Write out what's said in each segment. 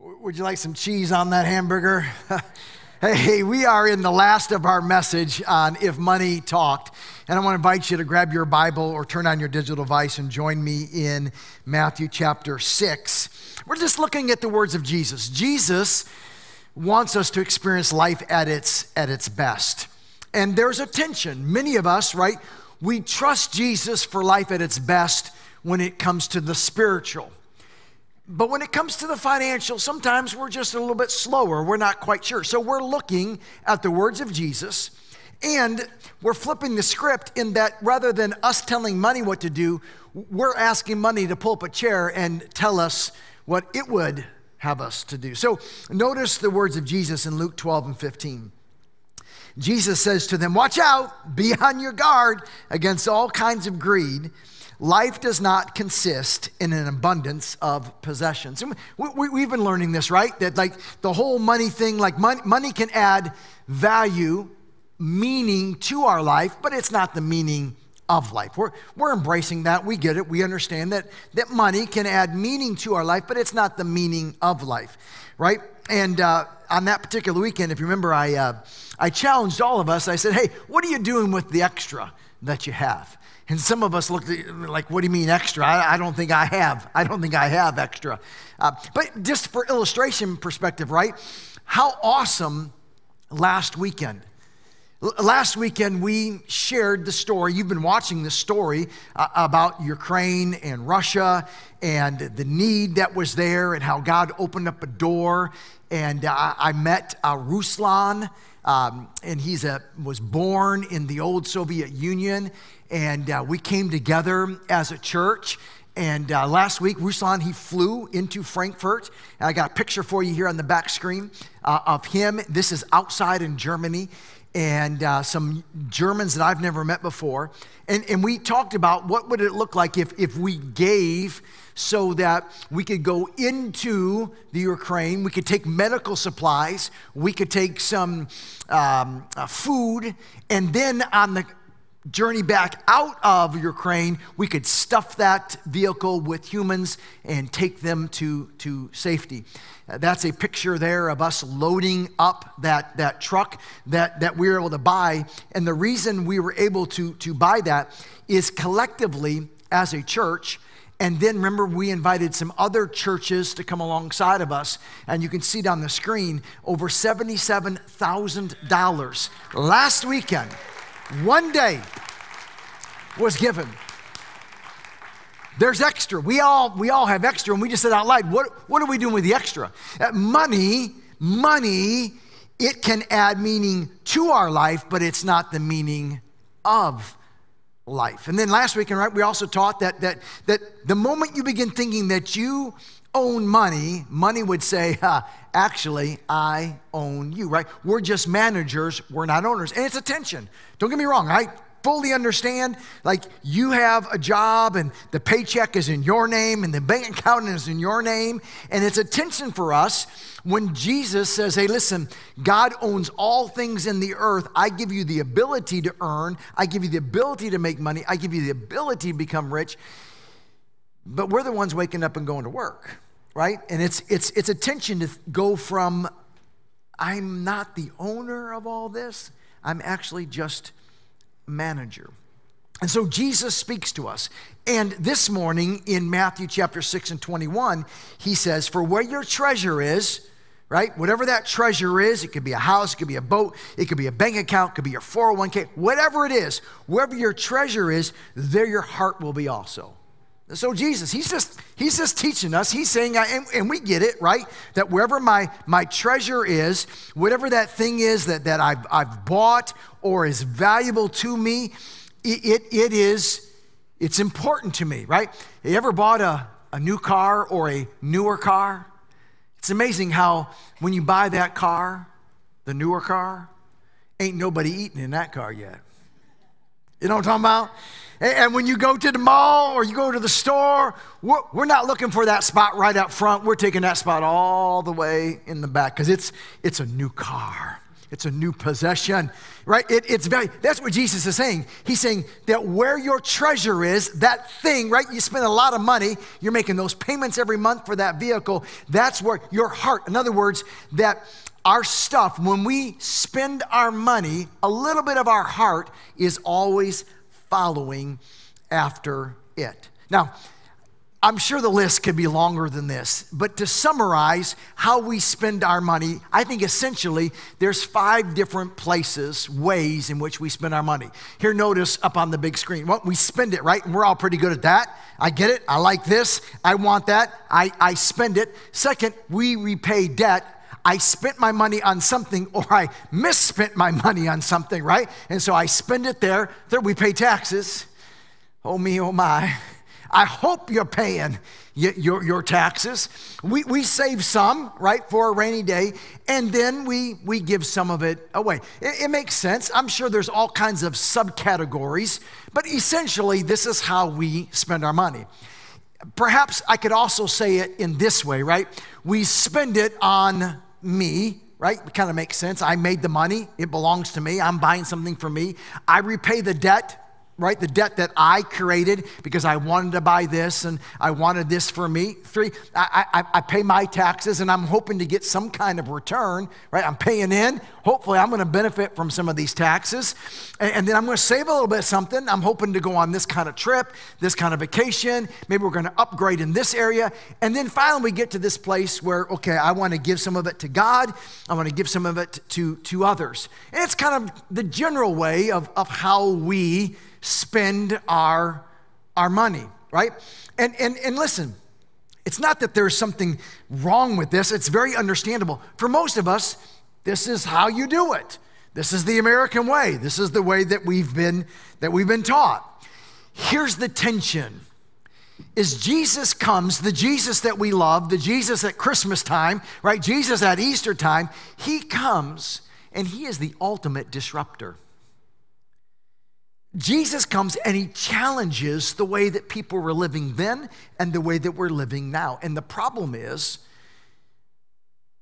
Would you like some cheese on that hamburger? Hey, we are in the last of our message on If Money Talked, and I want to invite you to grab your Bible or turn on your digital device and join me in Matthew chapter 6. We're just looking at the words of Jesus. Jesus wants us to experience life at its best, and there's a tension. Many of us, right, we trust Jesus for life at its best when it comes to the spiritual. But when it comes to the financial, sometimes we're just a little bit slower. We're not quite sure. So we're looking at the words of Jesus, and we're flipping the script in that rather than us telling money what to do, we're asking money to pull up a chair and tell us what it would have us to do. So notice the words of Jesus in Luke 12 and 15. Jesus says to them, "Watch out, be on your guard against all kinds of greed. Life does not consist in an abundance of possessions." We've been learning this, right? That like the whole money thing, like money can add value, meaning to our life, but it's not the meaning of life. We're embracing that. We get it. We understand that money can add meaning to our life, but it's not the meaning of life, right? And on that particular weekend, if you remember, I challenged all of us. I said, hey, what are you doing with the extra that you have? And some of us looked like, what do you mean extra? I don't think I have. I don't think I have extra. But just for illustration perspective, right? How awesome last weekend. Last weekend, we shared the story. You've been watching the story about Ukraine and Russia and the need that was there and how God opened up a door. And I met Ruslan, and he was born in the old Soviet Union. And we came together as a church. And last week, Ruslan, he flew into Frankfurt. And I got a picture for you here on the back screen of him. This is outside in Germany. And some Germans that I've never met before. And we talked about what would it look like if we gave so that we could go into the Ukraine, we could take medical supplies, we could take some food, and then on the journey back out of Ukraine, we could stuff that vehicle with humans and take them to safety. That's a picture there of us loading up that truck that we were able to buy. And the reason we were able to buy that is collectively as a church. And then remember, we invited some other churches to come alongside of us. And you can see down the screen, over $77,000 last weekend. One day was given. There's extra. We all have extra, and we just said out loud, what are we doing with the extra? Money, it can add meaning to our life, but it's not the meaning of life. And then last weekend, right, we also taught that the moment you begin thinking that you own money would say, actually, I own you, right? We're just managers, we're not owners. And it's a tension. Don't get me wrong, I fully understand, like you have a job and the paycheck is in your name and the bank account is in your name. And it's a tension for us when Jesus says, hey, listen, God owns all things in the earth. I give you the ability to earn. I give you the ability to make money. I give you the ability to become rich. But we're the ones waking up and going to work, right? And it's a tension to go from, I'm not the owner of all this. I'm actually just a manager. And so Jesus speaks to us. And this morning in Matthew chapter 6 and 21, he says, for where your treasure is, right? Whatever that treasure is, it could be a house, it could be a boat, it could be a bank account, it could be your 401k, whatever it is, wherever your treasure is, there your heart will be also. So Jesus, he's just teaching us. He's saying, and we get it, right? That wherever my treasure is, whatever that thing is that I've bought or is valuable to me, it's important to me, right? You ever bought a new car or a newer car? It's amazing how when you buy that car, the newer car, ain't nobody eating in that car yet. You know what I'm talking about? And when you go to the mall or you go to the store, we're not looking for that spot right out front. We're taking that spot all the way in the back because it's a new car, It's a new possession, right? It's value. That's what Jesus is saying. He's saying that where your treasure is, that thing, right? You spend a lot of money. You're making those payments every month for that vehicle. That's where your heart, in other words, that our stuff, when we spend our money, a little bit of our heart is always following after it. Now, I'm sure the list could be longer than this, but to summarize how we spend our money, I think essentially there's 5 different places, ways in which we spend our money. Here, notice up on the big screen, well, we spend it, right? And we're all pretty good at that. I get it. I like this. I want that. I spend it. Second, we repay debt. I spent my money on something or I misspent my money on something, right? And so I spend it there. Third, we pay taxes. Oh me, oh my. I hope you're paying your taxes. We save some, right, for a rainy day, and then we give some of it away. It makes sense. I'm sure there's all kinds of subcategories, but essentially this is how we spend our money. Perhaps I could also say it in this way, right? We spend it on me, right? It kind of makes sense. I made the money. It belongs to me. I'm buying something for me. I repay the debt, right? The debt that I created because I wanted to buy this and I wanted this for me. 3, I pay my taxes and I'm hoping to get some kind of return, right? I'm paying in. Hopefully I'm going to benefit from some of these taxes. And then I'm going to save a little bit of something. I'm hoping to go on this kind of trip, this kind of vacation. Maybe we're going to upgrade in this area. And then finally we get to this place where, okay, I want to give some of it to God. I want to give some of it to others. And it's kind of the general way of how we spend our money, right? And listen, it's not that there's something wrong with this. It's very understandable. For most of us, this is how you do it. This is the American way. This is the way that we've been taught. Here's the tension. Is Jesus comes, the Jesus that we love, the Jesus at Christmas time, right? Jesus at Easter time, he comes and he is the ultimate disruptor. Jesus comes and he challenges the way that people were living then and the way that we're living now. And the problem is,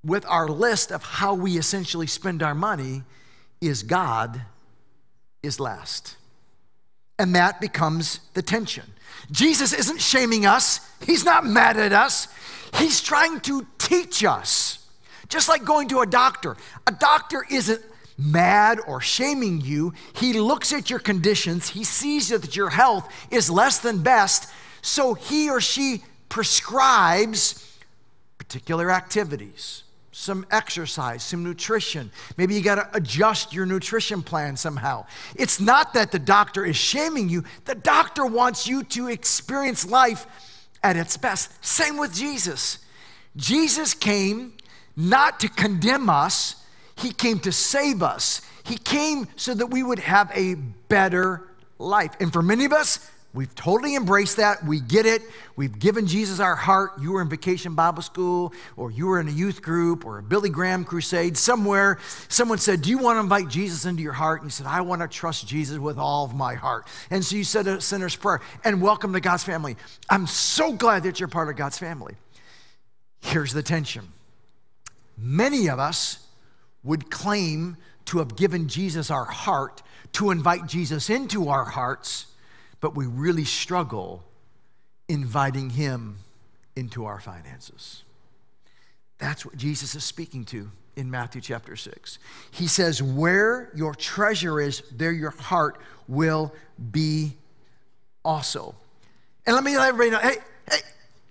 with our list of how we essentially spend our money, is God is last. And that becomes the tension. Jesus isn't shaming us. He's not mad at us. He's trying to teach us. Just like going to a doctor. A doctor isn't mad or shaming you. He looks at your conditions. He sees that your health is less than best. So he or she prescribes particular activities, some exercise, some nutrition. Maybe you got to adjust your nutrition plan somehow. It's not that the doctor is shaming you. The doctor wants you to experience life at its best. Same with Jesus. Jesus came not to condemn us. He came to save us. He came so that we would have a better life. And for many of us, we've totally embraced that. We get it. We've given Jesus our heart. You were in Vacation Bible School, or you were in a youth group, or a Billy Graham crusade somewhere. Someone said, do you want to invite Jesus into your heart? And you said, I want to trust Jesus with all of my heart. And so you said a sinner's prayer, and welcome to God's family. I'm so glad that you're part of God's family. Here's the tension. Many of us would claim to have given Jesus our heart, to invite Jesus into our hearts, but we really struggle inviting him into our finances. That's what Jesus is speaking to in Matthew chapter 6. He says, where your treasure is, there your heart will be also. And let me let everybody know, hey,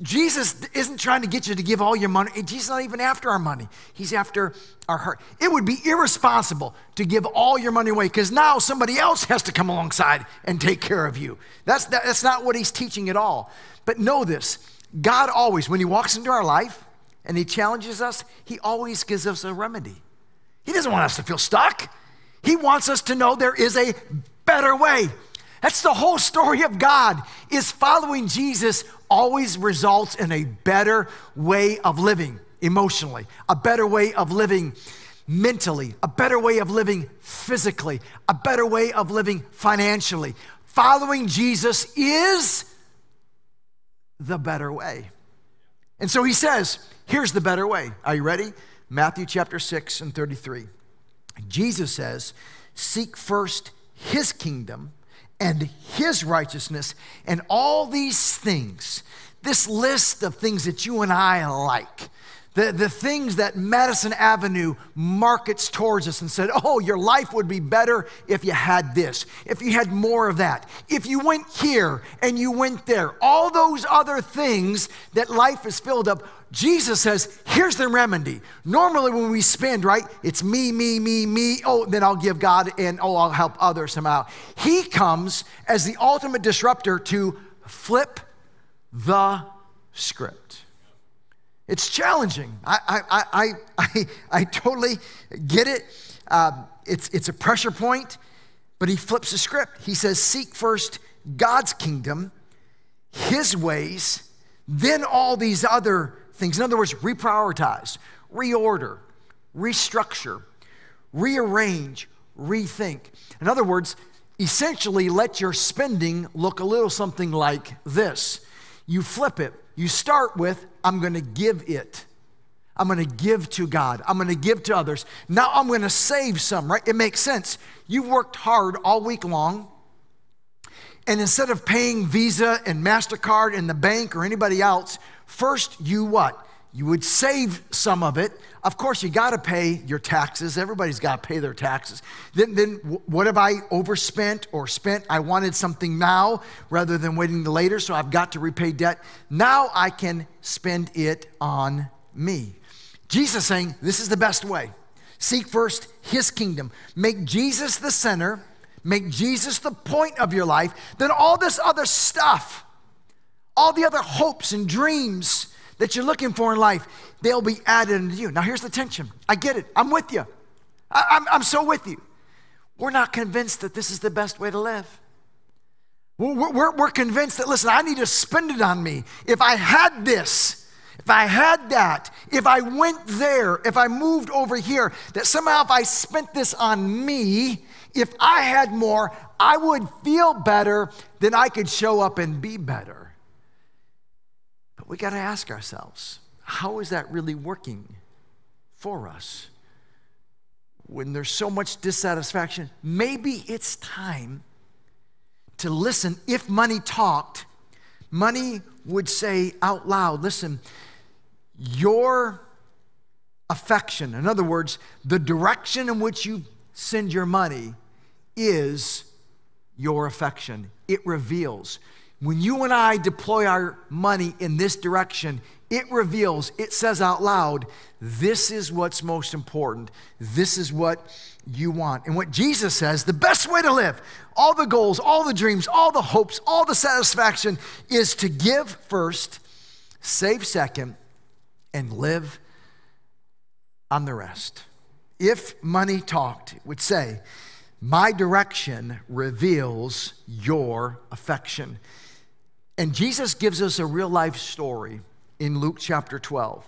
Jesus isn't trying to get you to give all your money. He's not even after our money. He's after our heart. It would be irresponsible to give all your money away because now somebody else has to come alongside and take care of you. That's not what he's teaching at all. But know this, God always, when he walks into our life and he challenges us, he always gives us a remedy. He doesn't want us to feel stuck. He wants us to know there is a better way. That's the whole story of God, is following Jesus always results in a better way of living emotionally, a better way of living mentally, a better way of living physically, a better way of living financially. Following Jesus is the better way. And so he says, here's the better way. Are you ready? Matthew chapter 6 and 33. Jesus says, seek first his kingdom and his righteousness, and all these things, this list of things that you and I like, the things that Madison Avenue markets towards us and said, oh, your life would be better if you had this, if you had more of that, if you went here and you went there, all those other things that life is filled up. Jesus says, here's the remedy. Normally when we spend, right, it's me, me, me, me. Oh, then I'll give God and oh, I'll help others somehow. He comes as the ultimate disruptor to flip the script. It's challenging. I totally get it. It's a pressure point, but he flips the script. He says, seek first God's kingdom, his ways, then all these other things. In other words, reprioritize, reorder, restructure, rearrange, rethink. In other words, essentially let your spending look a little something like this. You flip it. You start with, I'm going to give it. I'm going to give to God. I'm going to give to others. Now I'm going to save some, right? It makes sense. You worked hard all week long, and instead of paying Visa and MasterCard and the bank or anybody else, first you what? You would save some of it. Of course, you got to pay your taxes. Everybody's got to pay their taxes. Then what have I overspent or spent? I wanted something now rather than waiting to later, so I've got to repay debt. Now I can spend it on me. Jesus saying, this is the best way. Seek first his kingdom. Make Jesus the center. Make Jesus the point of your life. Then all this other stuff, all the other hopes and dreams that you're looking for in life, they'll be added unto you. Now here's the tension. I get it. I'm with you. I'm so with you. We're not convinced that this is the best way to live. We're convinced that, listen, I need to spend it on me. If I had this, if I had that, if I went there, if I moved over here, that somehow if I spent this on me, if I had more, I would feel better, then I could show up and be better. We got to ask ourselves, how is that really working for us? When there's so much dissatisfaction, maybe it's time to listen. If money talked, money would say out loud, listen, your affection, in other words, the direction in which you send your money is your affection. It reveals. When you and I deploy our money in this direction, it reveals, it says out loud, this is what's most important. This is what you want. And what Jesus says, the best way to live, all the goals, all the dreams, all the hopes, all the satisfaction is to give first, save second, and live on the rest. If money talked, it would say, my direction reveals your affection. And Jesus gives us a real life story in Luke chapter 12.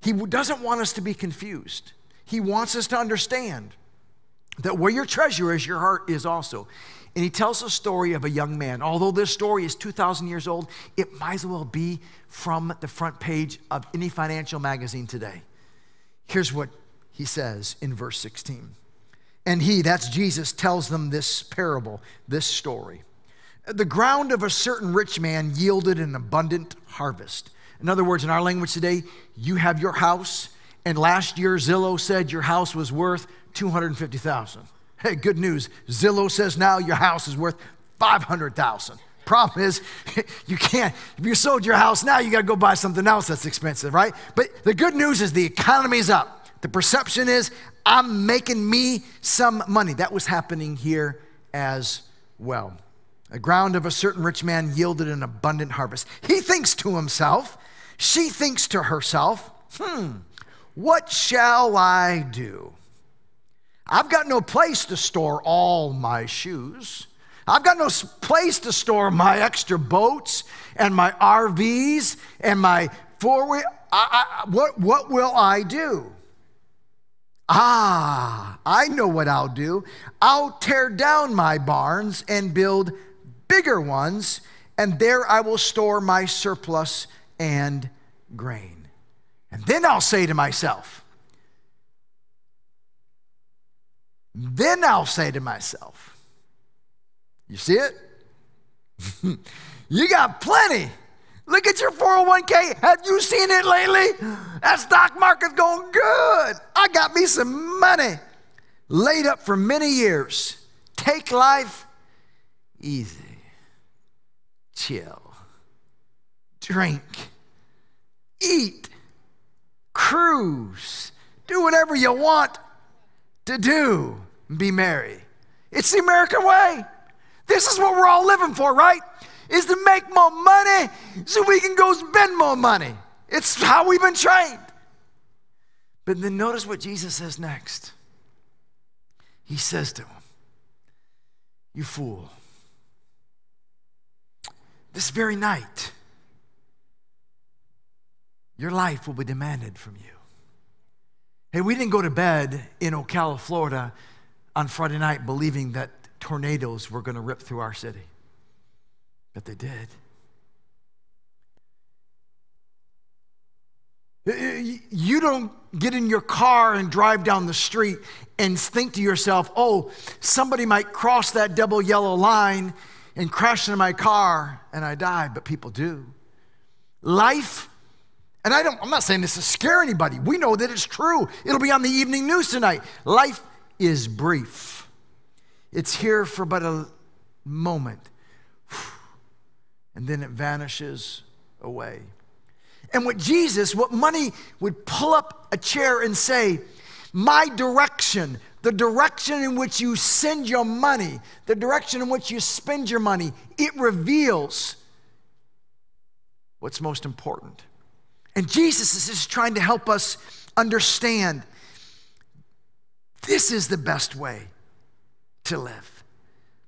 He doesn't want us to be confused. He wants us to understand that where your treasure is, your heart is also. And he tells the story of a young man. Although this story is 2,000 years old, it might as well be from the front page of any financial magazine today. Here's what he says in verse 16. And he, that's Jesus, tells them this parable, this story. The ground of a certain rich man yielded an abundant harvest. In other words, in our language today, you have your house, and last year Zillow said your house was worth $250,000. Hey, good news. Zillow says now your house is worth $500,000. Problem is, you can't. If you sold your house now, you got to go buy something else that's expensive, right? But the good news is the economy's up. The perception is I'm making me some money. That was happening here as well. The ground of a certain rich man yielded an abundant harvest. He thinks to himself, she thinks to herself, what shall I do? I've got no place to store all my shoes. I've got no place to store my extra boats and my RVs and my four-wheel. What will I do? Ah, I know what I'll do. I'll tear down my barns and build bigger ones, and there I will store my surplus and grain. And then I'll say to myself, Then I'll say to myself, you see it? You got plenty. Look at your 401k. Have you seen it lately? That stock market's going good. I got me some money laid up for many years. Take life easy. Chill. Drink. Eat. Cruise. Do whatever you want to do. Be merry. It's the American way. This is what we're all living for, right? Is to make more money so we can go spend more money. It's how we've been trained. But then notice what Jesus says next. He says to him, you fool. This very night, your life will be demanded from you. Hey, we didn't go to bed in Ocala, Florida on Friday night believing that tornadoes were going to rip through our city. But they did. You don't get in your car and drive down the street and think to yourself, oh, somebody might cross that double yellow line and crash into my car and I die, but people do. Life, and I'm not saying this to scare anybody. We know that it's true. It'll be on the evening news tonight. Life is brief. It's here for but a moment. And then it vanishes away. And what money would pull up a chair and say, my direction, the direction in which you send your money, the direction in which you spend your money, it reveals what's most important. And Jesus is just trying to help us understand this is the best way to live.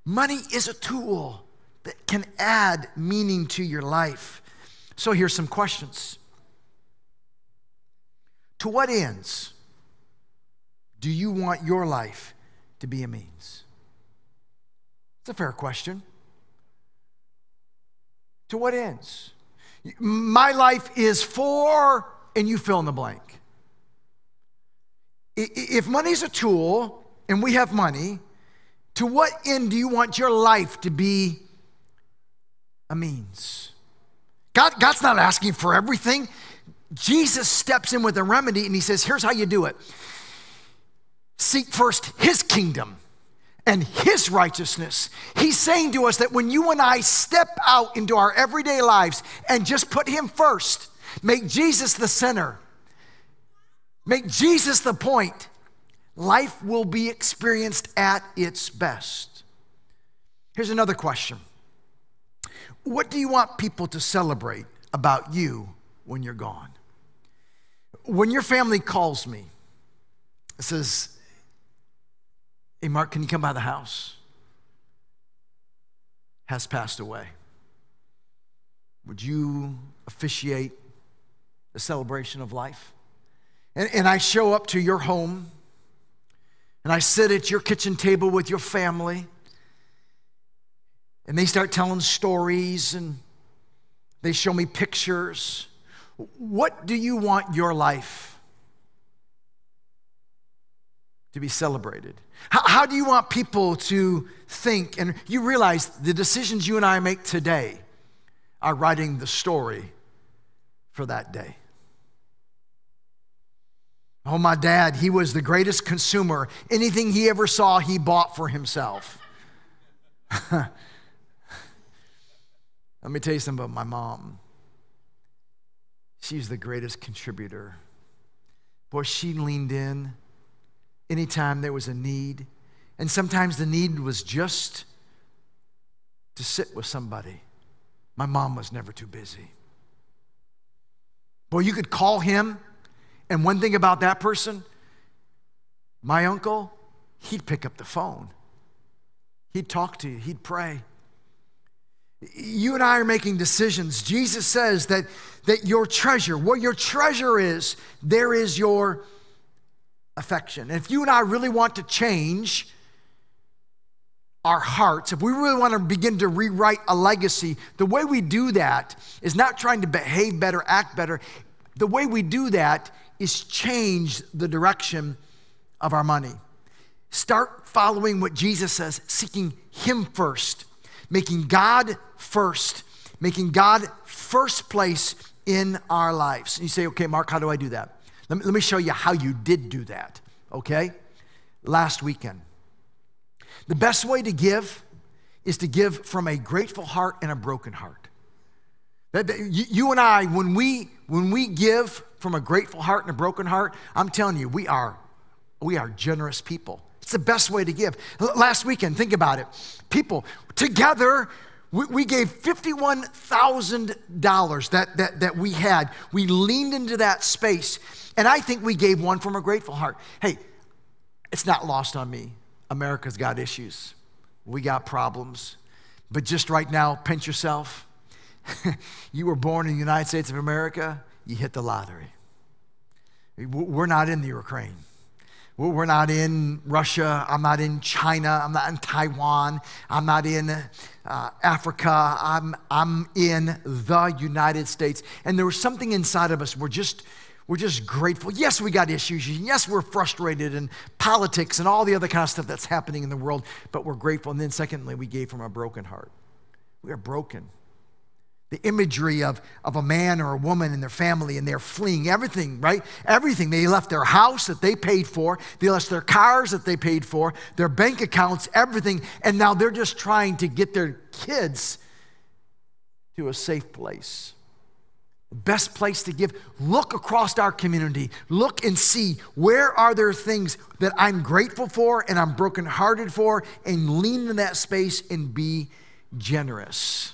Money is a tool that can add meaning to your life. So here's some questions. To what ends do you want your life to be a means? It's a fair question. To what ends? My life is for, and you fill in the blank. If money's a tool, and we have money, to what end do you want your life to be a means? God's not asking for everything. Jesus steps in with a remedy and he says, here's how you do it. Seek first his kingdom and his righteousness. He's saying to us that when you and I step out into our everyday lives and just put him first, make Jesus the center, make Jesus the point, life will be experienced at its best. Here's another question. What do you want people to celebrate about you when you're gone? When your family calls me and says, hey, Mark, can you come by the house? Has passed away. Would you officiate the celebration of life? And I show up to your home, and I sit at your kitchen table with your family, and they start telling stories and they show me pictures. What do you want your life to be celebrated? How do you want people to think? And you realize the decisions you and I make today are writing the story for that day. Oh, my dad, he was the greatest consumer. Anything he ever saw, he bought for himself. Let me tell you something about my mom. She's the greatest contributor. Boy, she leaned in anytime there was a need. And sometimes the need was just to sit with somebody. My mom was never too busy. Boy, you could call him, and one thing about that person, my uncle, he'd pick up the phone. He'd talk to you. He'd pray. You and I are making decisions. Jesus says that your treasure, where your treasure is, there is your affection. And if you and I really want to change our hearts, if we really want to begin to rewrite a legacy, the way we do that is not trying to behave better, act better. The way we do that is change the direction of our money. Start following what Jesus says, seeking him first, making God first, making God first place in our lives. And you say, okay, Mark, how do I do that? Let me show you how you did do that, okay? Last weekend. The best way to give is to give from a grateful heart and a broken heart. You and I, when we give from a grateful heart and a broken heart, I'm telling you, we are generous people. It's the best way to give. Last weekend, think about it. People, together, we gave $51,000 that we had. We leaned into that space, and I think we gave one from a grateful heart. Hey, it's not lost on me. America's got issues. We got problems. But just right now, pinch yourself. You were born in the United States of America. You hit the lottery. We're not in the Ukraine. We're not in Russia. I'm not in China. I'm not in Taiwan. I'm not in Africa. I'm in the United States. And there was something inside of us. We're just grateful. Yes, we got issues. Yes, we're frustrated and politics and all the other kind of stuff that's happening in the world, but we're grateful. And then secondly, we gave from a broken heart. We are broken. The imagery of a man or a woman and their family, and they're fleeing everything, right? Everything. They left their house that they paid for. They left their cars that they paid for, their bank accounts, everything. And now they're just trying to get their kids to a safe place. The best place to give. Look across our community. Look and see, where are there things that I'm grateful for and I'm brokenhearted for, and lean in that space and be generous.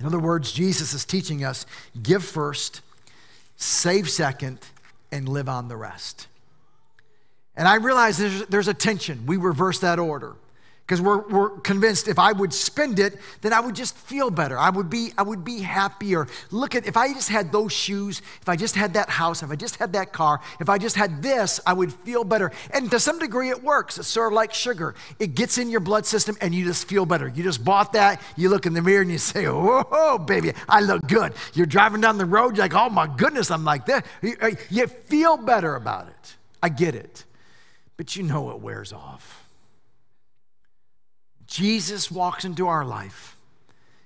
In other words, Jesus is teaching us, give first, save second, and live on the rest. And I realize there's a tension. We reverse that order because we're convinced if I would spend it, then I would just feel better. I would be happier. Look at, if I just had those shoes, if I just had that house, if I just had that car, if I just had this, I would feel better. And to some degree it works. It's sort of like sugar. It gets in your blood system and you just feel better. You just bought that. You look in the mirror and you say, whoa, baby, I look good. You're driving down the road. You're like, oh my goodness, I'm like that. You feel better about it. I get it. But you know it wears off. Jesus walks into our life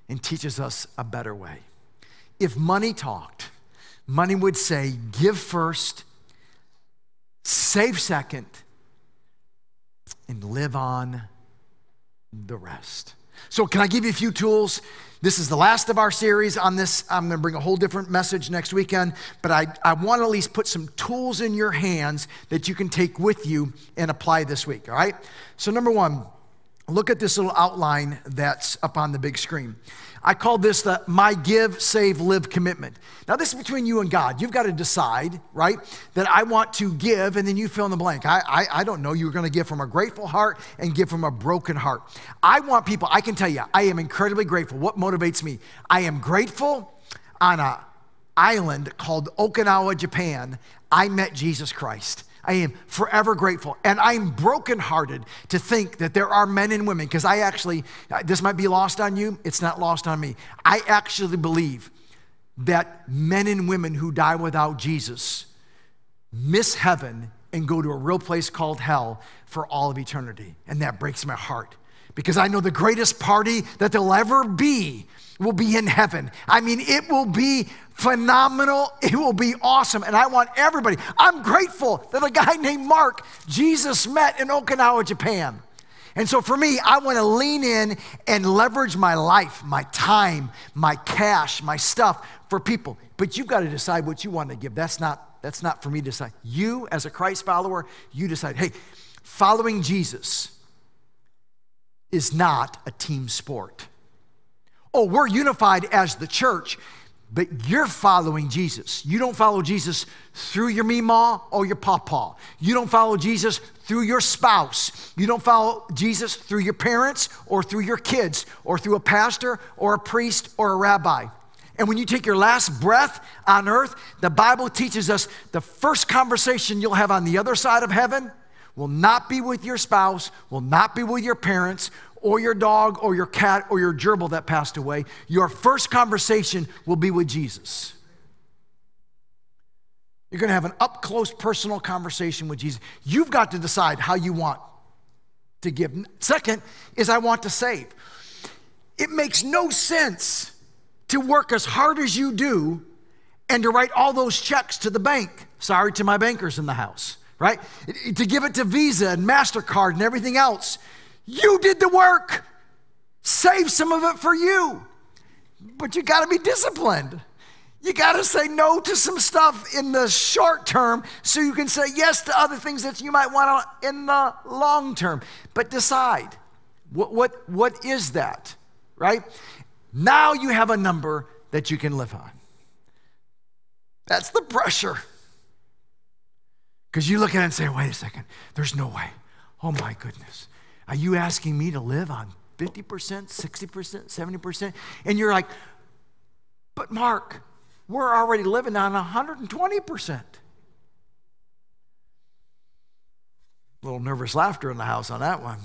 and teaches us a better way. If money talked, money would say, give first, save second, and live on the rest. So can I give you a few tools? This is the last of our series on this. I'm going to bring a whole different message next weekend, but I want to at least put some tools in your hands that you can take with you and apply this week, all right? So number one, look at this little outline that's up on the big screen. I call this the My Give, Save, Live commitment. Now this is between you and God. You've got to decide, right, that I want to give, and then you fill in the blank. I don't know. You're going to give from a grateful heart and give from a broken heart. I want people, I can tell you, I am incredibly grateful. What motivates me? I am grateful. On an island called Okinawa, Japan, I met Jesus Christ. I am forever grateful, and I'm brokenhearted to think that there are men and women, because I actually, this might be lost on you, it's not lost on me. I actually believe that men and women who die without Jesus miss heaven and go to a real place called hell for all of eternity, and that breaks my heart, because I know the greatest party that there'll ever be will be in heaven. I mean, it will be phenomenal. It will be awesome. And I want everybody. I'm grateful that a guy named Mark, Jesus met in Okinawa, Japan. And so for me, I want to lean in and leverage my life, my time, my cash, my stuff for people. But you've got to decide what you want to give. That's not for me to decide. You, as a Christ follower, you decide. Hey, following Jesus is not a team sport. Oh, we're unified as the church, but you're following Jesus. You don't follow Jesus through your meemaw or your pawpaw. You don't follow Jesus through your spouse. You don't follow Jesus through your parents or through your kids or through a pastor or a priest or a rabbi. And when you take your last breath on earth, the Bible teaches us the first conversation you'll have on the other side of heaven will not be with your spouse, will not be with your parents, or your dog, or your cat, or your gerbil that passed away. Your first conversation will be with Jesus. You're going to have an up-close, personal conversation with Jesus. You've got to decide how you want to give. Second is I want to save. It makes no sense to work as hard as you do and to write all those checks to the bank. Sorry to my bankers in the house, right? To give it to Visa and MasterCard and everything else. You did the work. Save some of it for you. But you got to be disciplined. You got to say no to some stuff in the short term so you can say yes to other things that you might want in the long term. But decide, what is that, right? Now you have a number that you can live on. That's the pressure. Because you look at it and say, wait a second, there's no way. Oh my goodness. Are you asking me to live on 50%, 60%, 70%? And you're like, but Mark, we're already living on 120%. A little nervous laughter in the house on that one.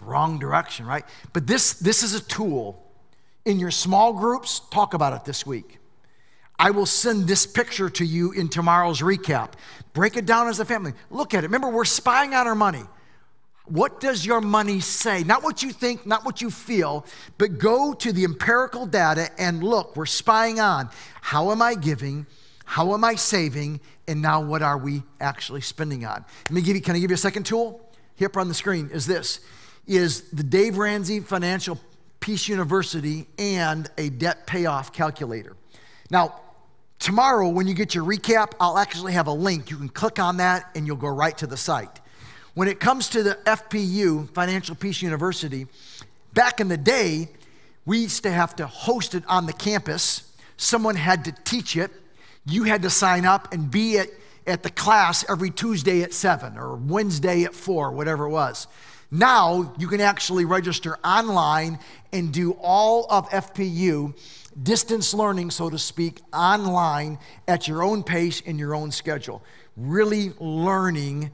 Wrong direction, right? But this is a tool. In your small groups, talk about it this week. I will send this picture to you in tomorrow's recap. Break it down as a family. Look at it. Remember, we're spying on our money. What does your money say? Not what you think, not what you feel, but go to the empirical data and look, we're spying on how am I giving, how am I saving, and now what are we actually spending on? Can I give you a second tool? Here up on the screen is this, is the Dave Ramsey Financial Peace University and a debt payoff calculator. Now, tomorrow when you get your recap, I'll actually have a link. You can click on that and you'll go right to the site. When it comes to the FPU, Financial Peace University, back in the day, we used to have to host it on the campus. Someone had to teach it. You had to sign up and be at the class every Tuesday at 7 or Wednesday at 4, whatever it was. Now, you can actually register online and do all of FPU, distance learning, so to speak, online at your own pace and your own schedule. Really learning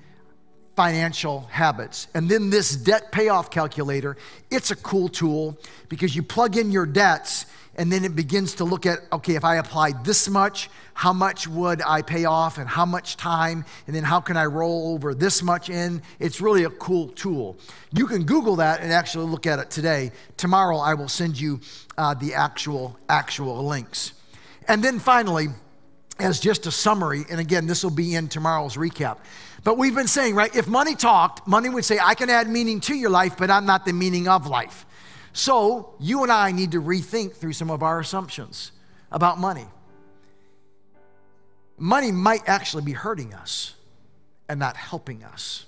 financial habits. And then this debt payoff calculator, it's a cool tool because you plug in your debts and then it begins to look at, okay, if I applied this much, how much would I pay off and how much time, and then how can I roll over this much in? It's really a cool tool. You can Google that and actually look at it today. Tomorrow I will send you the actual links. And then finally, as just a summary, and again, this will be in tomorrow's recap, but we've been saying, right, if money talked, money would say, I can add meaning to your life, but I'm not the meaning of life. So you and I need to rethink through some of our assumptions about money. Money might actually be hurting us and not helping us.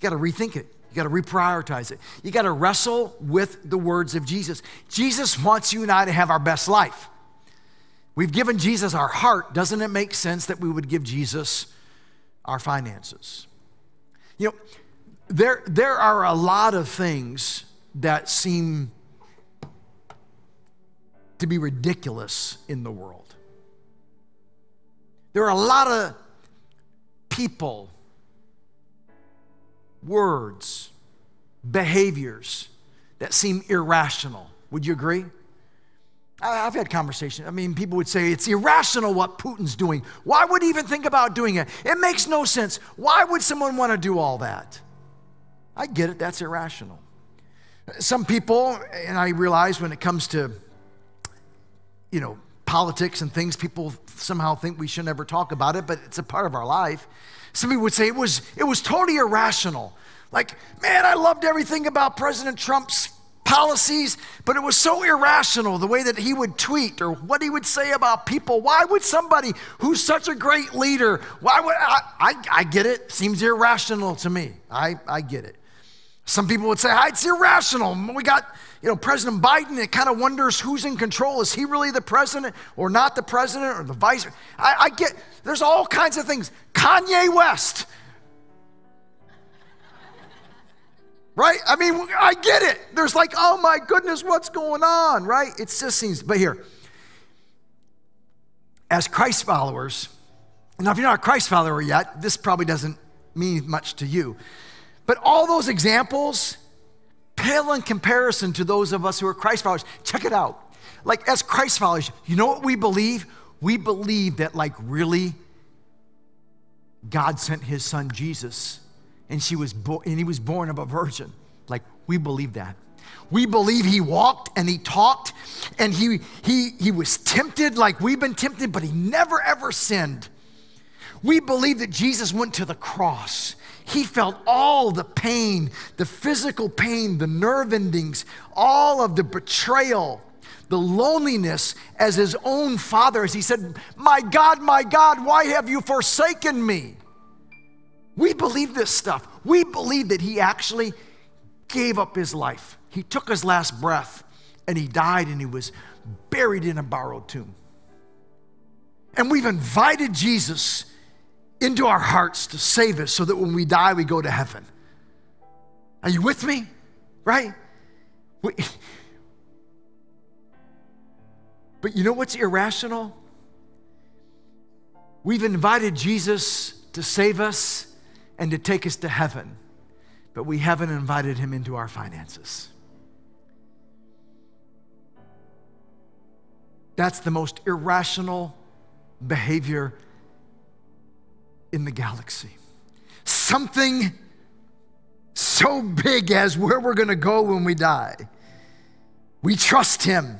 You got to rethink it. You got to reprioritize it. You got to wrestle with the words of Jesus. Jesus wants you and I to have our best life. We've given Jesus our heart. Doesn't it make sense that we would give Jesus our finances? You know, there are a lot of things that seem to be ridiculous in the world. There are a lot of people, words, behaviors that seem irrational. Would you agree? I've had conversations. I mean, people would say, it's irrational what Putin's doing. Why would he even think about doing it? It makes no sense. Why would someone want to do all that? I get it. That's irrational. Some people, and I realize when it comes to, you know, politics and things, people somehow think we should never talk about it, but it's a part of our life. Some people would say it was totally irrational. Like, man, I loved everything about President Trump's policies, but it was so irrational the way that he would tweet or what he would say about people. Why would somebody who's such a great leader, why would, I get it, seems irrational to me. I get it. Some people would say, it's irrational. We got, you know, President Biden, it kind of wonders who's in control. Is he really the president or not the president or the vice? I get, there's all kinds of things. Kanye West. Right? I mean, I get it. There's like, oh my goodness, what's going on, right? It just seems, but here, as Christ followers, now if you're not a Christ follower yet, this probably doesn't mean much to you, but all those examples pale in comparison to those of us who are Christ followers. Check it out. Like as Christ followers, you know what we believe? We believe that like really God sent his son Jesus and he was born of a virgin. Like, we believe that. We believe he walked and he talked and he was tempted like we've been tempted, but he never ever sinned. We believe that Jesus went to the cross. He felt all the pain, the physical pain, the nerve endings, all of the betrayal, the loneliness as his own father, as he said, my God, why have you forsaken me?" We believe this stuff. We believe that he actually gave up his life. He took his last breath and he died and he was buried in a borrowed tomb. And we've invited Jesus into our hearts to save us so that when we die, we go to heaven. Are you with me? Right? But you know what's irrational? We've invited Jesus to save us and to take us to heaven, but we haven't invited him into our finances. That's the most irrational behavior in the galaxy. Something so big as where we're going to go when we die. We trust him.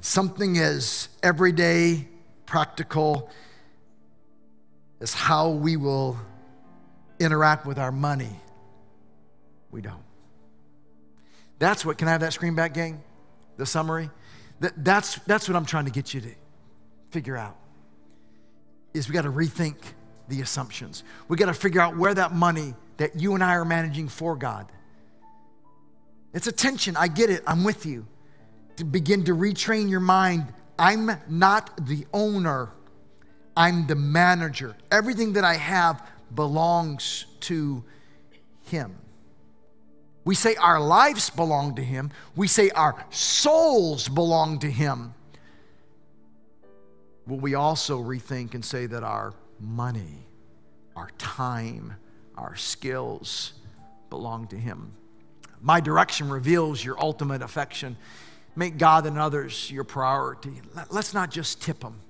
Something as everyday, practical as how we will interact with our money. We don't. That's what, can I have that screen back, gang? The summary? That's what I'm trying to get you to figure out, is we got to rethink the assumptions. We got to figure out where that money that you and I are managing for God. It's a tension. I get it. I'm with you. To begin to retrain your mind. I'm not the owner. I'm the manager. Everything that I have belongs to him. We say our lives belong to him. We say our souls belong to him. Will we also rethink and say that our money, our time, our skills belong to him? My direction reveals your ultimate affection. Make God and others your priority. Let's not just tip them.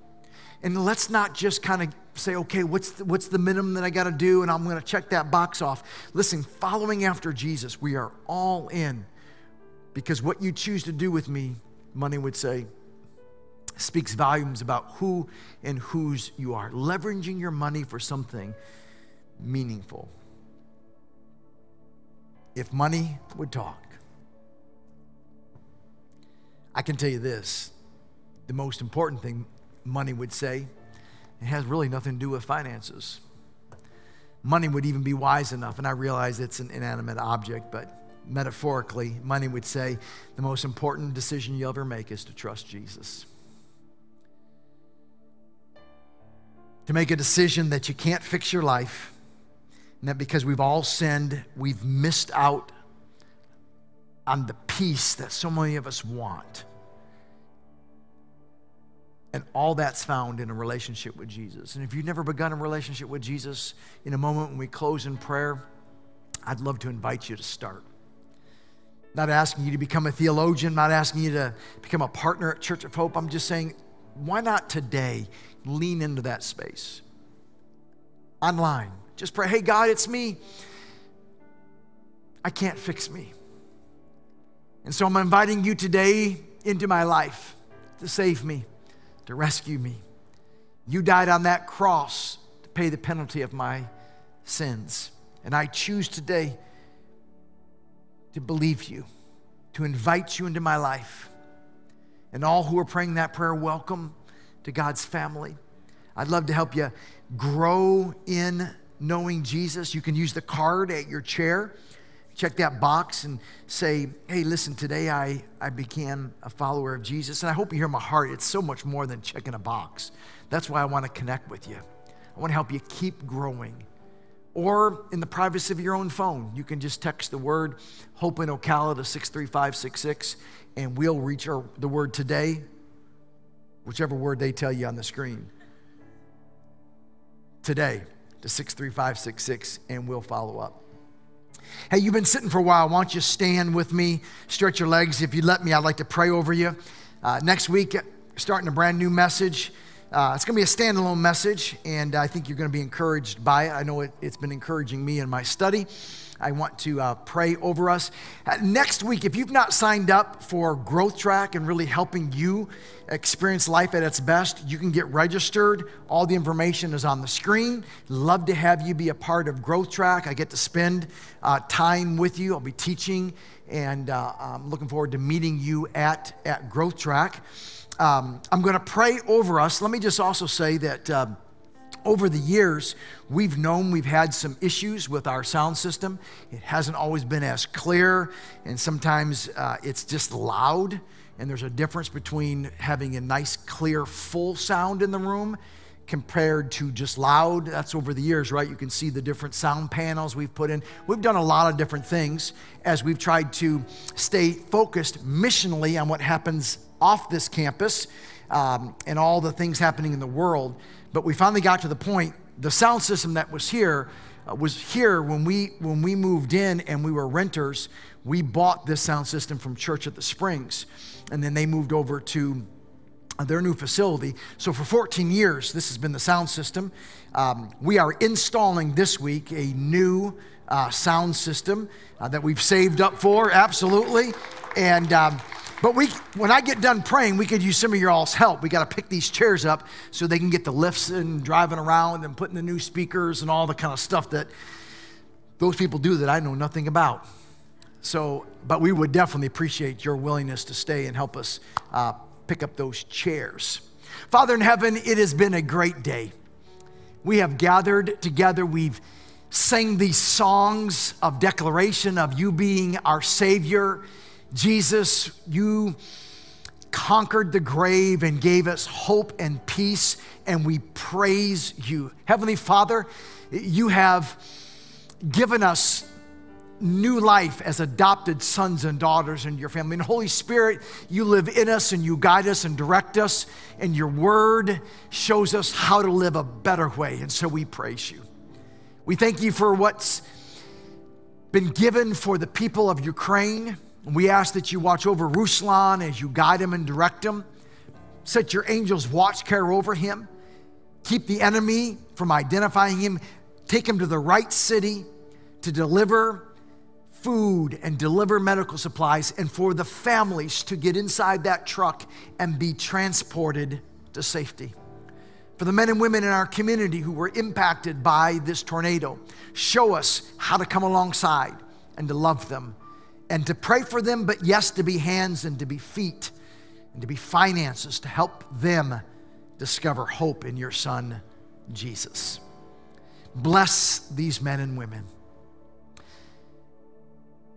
And let's not just kind of say, okay, what's the minimum that I got to do? And I'm going to check that box off. Listen, following after Jesus, we are all in. Because what you choose to do with me, money would say, speaks volumes about who and whose you are. Leveraging your money for something meaningful. If money would talk, I can tell you this, the most important thing money would say, it has really nothing to do with finances. Money would even be wise enough, and I realize it's an inanimate object, but metaphorically, money would say the most important decision you'll ever make is to trust Jesus. To make a decision that you can't fix your life, and that because we've all sinned, we've missed out on the peace that so many of us want. And all that's found in a relationship with Jesus. And if you've never begun a relationship with Jesus, in a moment when we close in prayer, I'd love to invite you to start. Not asking you to become a theologian, not asking you to become a partner at Church of Hope. I'm just saying, why not today lean into that space? Online, just pray, hey God, it's me. I can't fix me. And so I'm inviting you today into my life to save me, to rescue me. You died on that cross to pay the penalty of my sins. And I choose today to believe you, to invite you into my life. And all who are praying that prayer, welcome to God's family. I'd love to help you grow in knowing Jesus. You can use the card at your chair. Check that box and say, hey, listen, today I became a follower of Jesus. And I hope you hear my heart. It's so much more than checking a box. That's why I want to connect with you. I want to help you keep growing. Or in the privacy of your own phone, you can just text the word Hope in Ocala to 63566, and we'll reach the word today, whichever word they tell you on the screen. Today to 63566, and we'll follow up. Hey, you've been sitting for a while. Why don't you stand with me, stretch your legs. If you'd let me, I'd like to pray over you. Next week, starting a brand new message. It's going to be a standalone message, and I think you're going to be encouraged by it. I know it's been encouraging me in my study. I want to pray over us. Next week, if you've not signed up for Growth Track and really helping you experience life at its best, you can get registered. All the information is on the screen. Love to have you be a part of Growth Track. I get to spend time with you. I'll be teaching, and I'm looking forward to meeting you at Growth Track. I'm going to pray over us. Let me just also say that over the years, we've had some issues with our sound system. It hasn't always been as clear, and sometimes it's just loud, and there's a difference between having a nice, clear, full sound in the room compared to just loud. That's over the years, right? You can see the different sound panels we've put in. We've done a lot of different things as we've tried to stay focused missionally on what happens off this campus and all the things happening in the world. But we finally got to the point, the sound system that was here when we moved in and we were renters. We bought this sound system from Church at the Springs, and then they moved over to their new facility. So for 14 years, this has been the sound system. We are installing this week a new sound system that we've saved up for, absolutely. And but when I get done praying, we could use some of your all's help. We got to pick these chairs up so they can get the lifts and driving around and putting the new speakers and all the kind of stuff that those people do that I know nothing about. So, but we would definitely appreciate your willingness to stay and help us pick up those chairs. Father in heaven, it has been a great day. We have gathered together. We've sang these songs of declaration of you being our Savior. Jesus, you conquered the grave and gave us hope and peace, and we praise you. Heavenly Father, you have given us new life as adopted sons and daughters in your family. And Holy Spirit, you live in us and you guide us and direct us, and your word shows us how to live a better way. And so we praise you. We thank you for what's been given for the people of Ukraine. We ask that you watch over Ruslan as you guide him and direct him. Set your angels' watch care over him. Keep the enemy from identifying him. Take him to the right city to deliver food and deliver medical supplies, and for the families to get inside that truck and be transported to safety. For the men and women in our community who were impacted by this tornado, show us how to come alongside and to love them, and to pray for them, but yes, to be hands and to be feet and to be finances to help them discover hope in your Son, Jesus. Bless these men and women.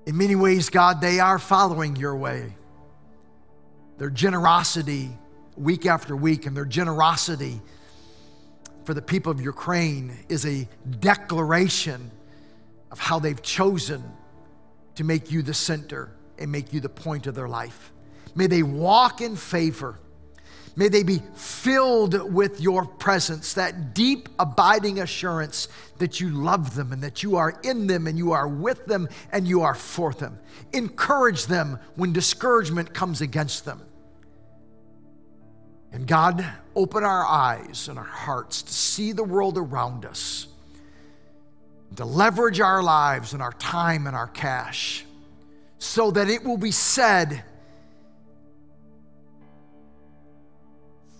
In many ways, God, they are following your way. Their generosity week after week, and their generosity for the people of Ukraine is a declaration of how they've chosen to make you the center and make you the point of their life. May they walk in favor. May they be filled with your presence, that deep, abiding assurance that you love them and that you are in them and you are with them and you are for them. Encourage them when discouragement comes against them. And God, open our eyes and our hearts to see the world around us, to leverage our lives and our time and our cash so that it will be said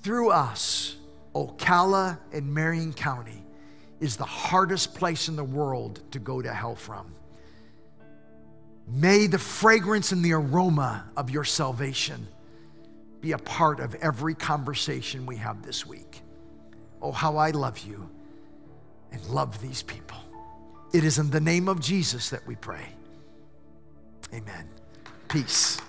through us, Ocala and Marion County is the hardest place in the world to go to hell from. May the fragrance and the aroma of your salvation be a part of every conversation we have this week. Oh, how I love you and love these people. It is in the name of Jesus that we pray. Amen. Peace.